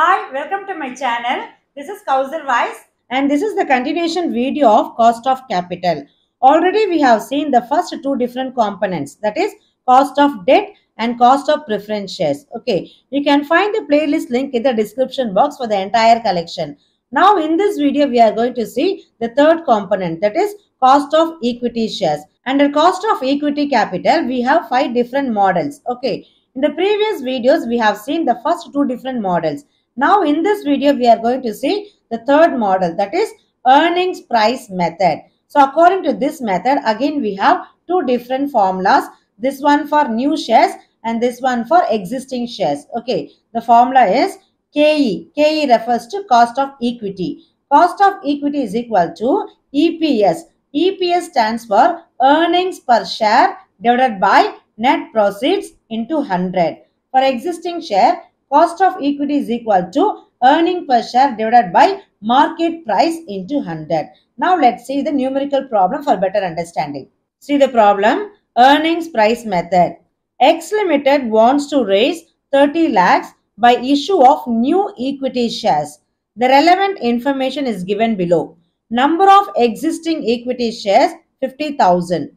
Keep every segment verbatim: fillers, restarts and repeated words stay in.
Hi, welcome to my channel. This is Kauserwise and this is the continuation video of cost of capital. Already we have seen the first two different components, that is cost of debt and cost of preference shares. Okay, you can find the playlist link in the description box for the entire collection. Now in this video we are going to see the third component, that is cost of equity shares. Under cost of equity capital we have five different models. Okay, in the previous videos we have seen the first two different models. Now in this video we are going to see the third model, that is earnings price method. So according to this method again we have two different formulas, this one for new shares and this one for existing shares. Okay, the formula is K E. K E refers to cost of equity. Cost of equity is equal to E P S. E P S stands for earnings per share divided by net proceeds into one hundred. For existing share, cost of equity is equal to earning per share divided by market price into one hundred. Now let's see the numerical problem for better understanding. See the problem, earnings price method. X Limited wants to raise thirty lakhs by issue of new equity shares. The relevant information is given below. Number of existing equity shares fifty thousand.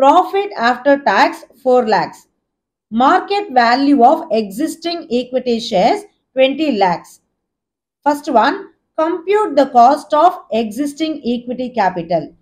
Profit after tax four lakhs. Market value of existing equity shares twenty lakhs. First one, compute the cost of existing equity capital.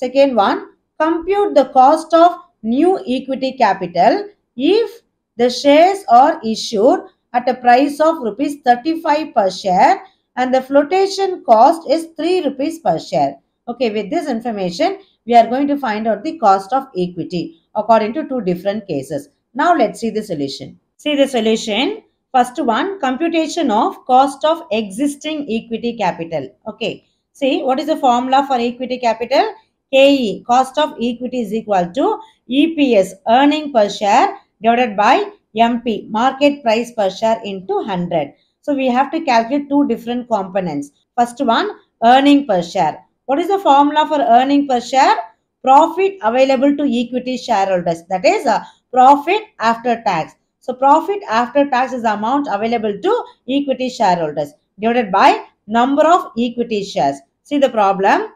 Second one, compute the cost of new equity capital if the shares are issued at a price of rupees thirty-five per share and the flotation cost is three rupees per share. Okay, with this information we are going to find out the cost of equity according to two different cases. Now let's see the solution. See the solution. First one, computation of cost of existing equity capital. Okay. See, what is the formula for equity capital? K E, cost of equity is equal to E P S, earning per share, divided by M P, market price per share into one hundred. So we have to calculate two different components. First one, earning per share. What is the formula for earning per share? Profit available to equity shareholders. That is a profit after tax. So profit after tax is the amount available to equity shareholders divided by number of equity shares. See the problem.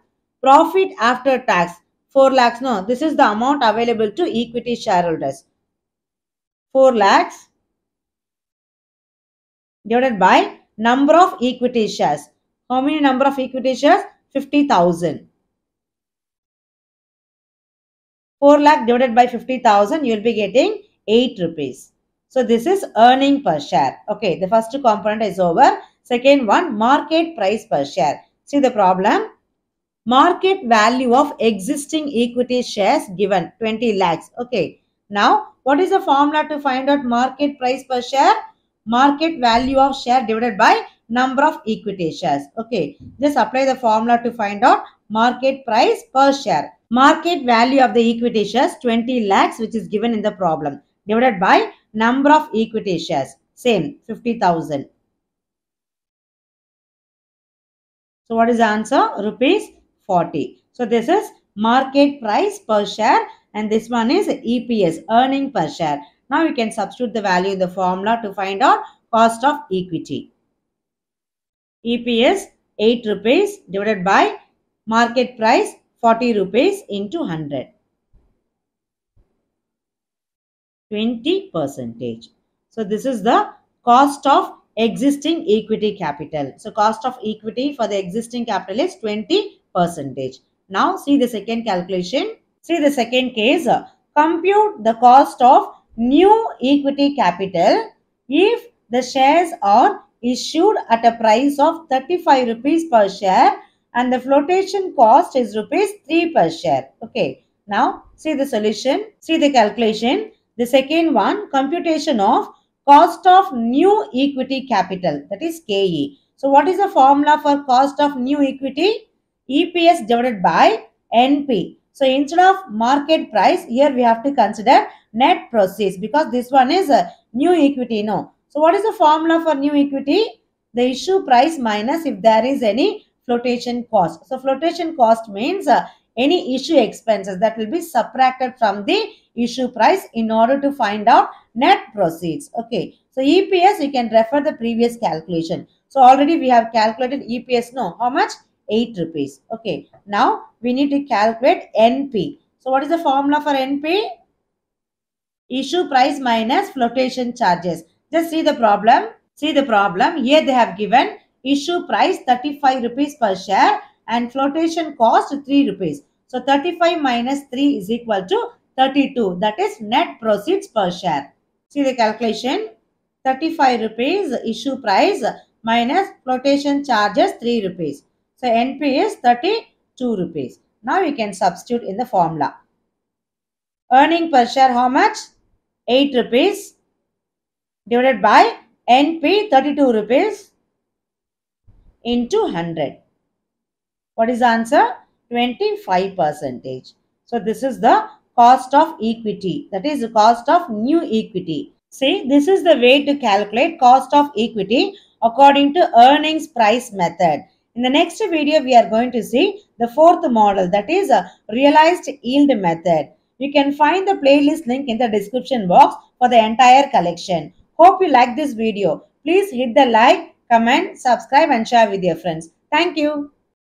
Profit after tax four lakhs. No, this is the amount available to equity shareholders. four lakhs divided by number of equity shares. How many number of equity shares? fifty thousand. four lakh divided by fifty thousand, you will be getting eight rupees. So this is earning per share. Okay, the first component is over. Second one, market price per share. See the problem. Market value of existing equity shares given twenty lakhs. Okay, now what is the formula to find out market price per share? Market value of share divided by number of equity shares. Okay, just apply the formula to find out market price per share. Market value of the equity shares twenty lakhs, which is given in the problem, divided by number of equity shares, same fifty thousand. So what is the answer? Rupees forty. So this is market price per share and this one is E P S, earning per share. Now you can substitute the value in the formula to find out cost of equity. E P S eight rupees divided by market price forty rupees into one hundred. twenty percent. So this is the cost of existing equity capital. So cost of equity for the existing capital is twenty percent. Now see the second calculation. See the second case. Compute the cost of new equity capital if the shares are issued at a price of thirty-five rupees per share and the flotation cost is rupees three per share. Okay, now see the solution. See the calculation. The second one, computation of cost of new equity capital, that is K E. So what is the formula for cost of new equity? E P S divided by N P. So instead of market price, here we have to consider net proceeds because this one is a new equity. No. So what is the formula for new equity? The issue price minus if there is any flotation cost. So flotation cost means uh, any issue expenses that will be subtracted from the issue price in order to find out net proceeds. Okay, so E P S, you can refer the previous calculation. So already we have calculated E P S, no, how much? eight rupees. Okay, now we need to calculate N P. So what is the formula for N P? Issue price minus flotation charges. Just see the problem. See the problem. Here they have given issue price thirty-five rupees per share and flotation cost three rupees. So thirty-five minus three is equal to thirty-two. That is net proceeds per share. See the calculation. thirty-five rupees issue price minus flotation charges three rupees. So N P is thirty-two rupees. Now you can substitute in the formula. Earning per share how much? eight rupees divided by N P thirty-two rupees into one hundred. What is the answer? twenty-five percentage. So this is the cost of equity. That is the cost of new equity. See, this is the way to calculate cost of equity according to earnings price method. In the next video, we are going to see the fourth model, that is a realized yield method. You can find the playlist link in the description box for the entire collection. Hope you like this video. Please hit the like, comment, subscribe and share with your friends. Thank you.